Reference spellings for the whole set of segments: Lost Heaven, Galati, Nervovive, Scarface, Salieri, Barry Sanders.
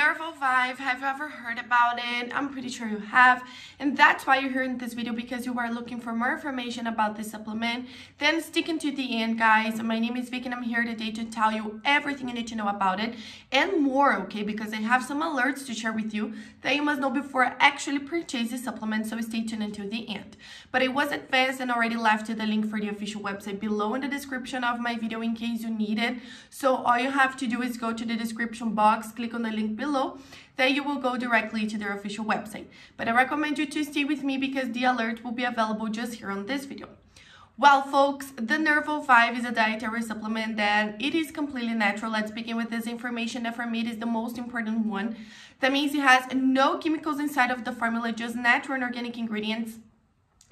Nervovive. Have you ever heard about it? I'm pretty sure you have, and that's why you're here in this video, because you are looking for more information about this supplement. Then sticking to the end, guys. My name is Vicky and I'm here today to tell you everything you need to know about it and more, okay? Because I have some alerts to share with you that you must know before actually purchase the supplement, so stay tuned until the end. But I was advanced and already left the link for the official website below in the description of my video in case you need it. So all you have to do is go to the description box, click on the link below, then you will go directly to their official website. But I recommend you to stay with me because the alert will be available just here on this video. Well, folks, the Nervovive is a dietary supplement that it is completely natural. Let's begin with this information that for me it is the most important one. That means it has no chemicals inside of the formula, just natural and organic ingredients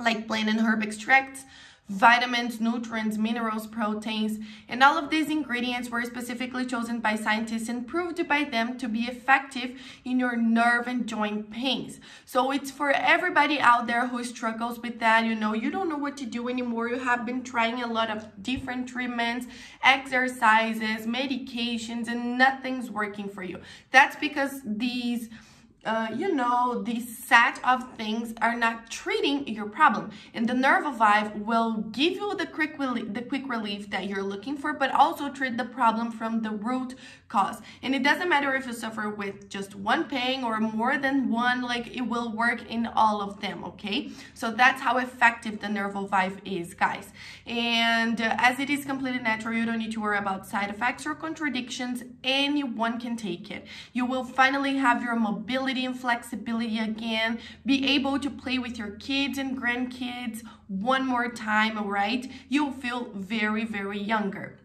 like plant and herb extracts, vitamins, nutrients, minerals, proteins, and all of these ingredients were specifically chosen by scientists and proved by them to be effective in your nerve and joint pains. So it's for everybody out there who struggles with that, you know, you don't know what to do anymore. You have been trying a lot of different treatments, exercises, medications, and nothing's working for you. That's because these this set of things are not treating your problem, and the Nervovive will give you the quick relief that you're looking for, but also treat the problem from the root cause. And it doesn't matter if you suffer with just one pain or more than one, like it will work in all of them, okay? So that's how effective the Nervovive is, guys. And as it is completely natural, you don't need to worry about side effects or contradictions. Anyone can take it. You will finally have your mobility and flexibility again, be able to play with your kids and grandkids one more time, all right? You'll feel very, very younger.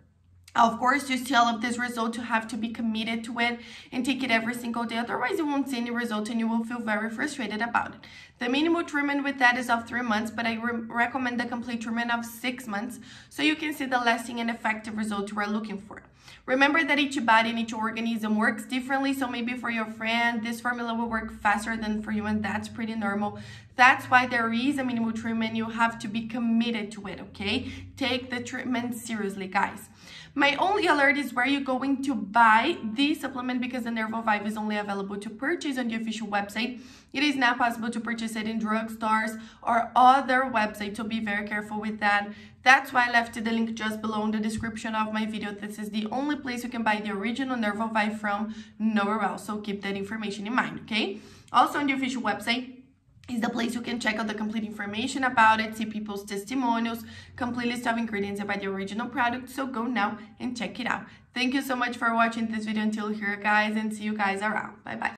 Of course, to see all of this result, you have to be committed to it and take it every single day. Otherwise, you won't see any result and you will feel very frustrated about it. The minimal treatment with that is of 3 months, but I recommend the complete treatment of 6 months so you can see the lasting and effective result you are looking for. Remember that each body and each organism works differently, so maybe for your friend, this formula will work faster than for you, and that's pretty normal. That's why there is a minimal treatment. You have to be committed to it, okay? Take the treatment seriously, guys. My only alert is where you're going to buy this supplement, because the Nervovive is only available to purchase on the official website. It is not possible to purchase it in drugstores or other websites, so be very careful with that. That's why I left the link just below in the description of my video. This is the only place you can buy the original Nervovive from, nowhere else, so keep that information in mind, okay? Also on the official website is the place you can check out the complete information about it, see people's testimonials, complete list of ingredients about the original product, so go now and check it out. Thank you so much for watching this video until here, guys, and see you guys around. Bye-bye.